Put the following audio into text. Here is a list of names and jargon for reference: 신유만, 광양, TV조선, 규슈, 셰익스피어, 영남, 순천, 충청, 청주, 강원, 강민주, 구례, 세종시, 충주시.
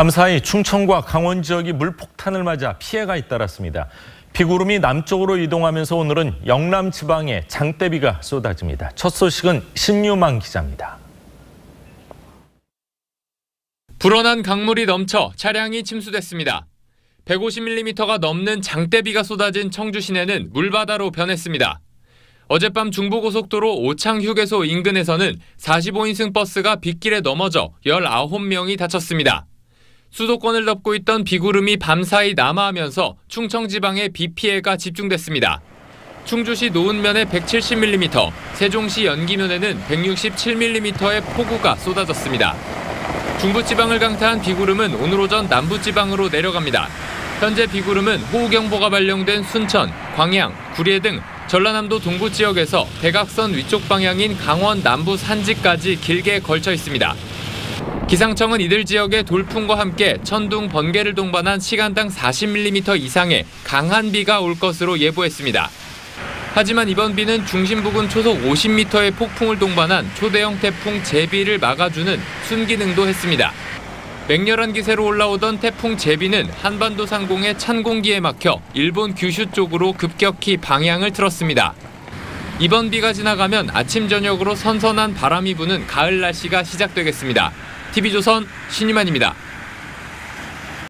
밤사이 충청과 강원 지역이 물폭탄을 맞아 피해가 잇따랐습니다. 비구름이 남쪽으로 이동하면서 오늘은 영남 지방에 장대비가 쏟아집니다. 첫 소식은 신유만 기자입니다. 불어난 강물이 넘쳐 차량이 침수됐습니다. 150mm가 넘는 장대비가 쏟아진 청주 시내는 물바다로 변했습니다. 어젯밤 중부고속도로 오창휴게소 인근에서는 45인승 버스가 빗길에 넘어져 19명이 다쳤습니다. 수도권을 덮고 있던 비구름이 밤사이 남하하면서 충청 지방에 비 피해가 집중됐습니다. 충주시 노은면에 170mm, 세종시 연기면에는 167mm의 폭우가 쏟아졌습니다. 중부 지방을 강타한 비구름은 오늘 오전 남부 지방으로 내려갑니다. 현재 비구름은 호우경보가 발령된 순천, 광양, 구례 등 전라남도 동부 지역에서 대각선 위쪽 방향인 강원 남부 산지까지 길게 걸쳐 있습니다. 기상청은 이들 지역에 돌풍과 함께 천둥, 번개를 동반한 시간당 40mm 이상의 강한 비가 올 것으로 예보했습니다. 하지만 이번 비는 중심 부근 초속 50m의 폭풍을 동반한 초대형 태풍 제비를 막아주는 순기능도 했습니다. 맹렬한 기세로 올라오던 태풍 제비는 한반도 상공의 찬 공기에 막혀 일본 규슈 쪽으로 급격히 방향을 틀었습니다. 이번 비가 지나가면 아침 저녁으로 선선한 바람이 부는 가을 날씨가 시작되겠습니다. TV조선 신유만입니다.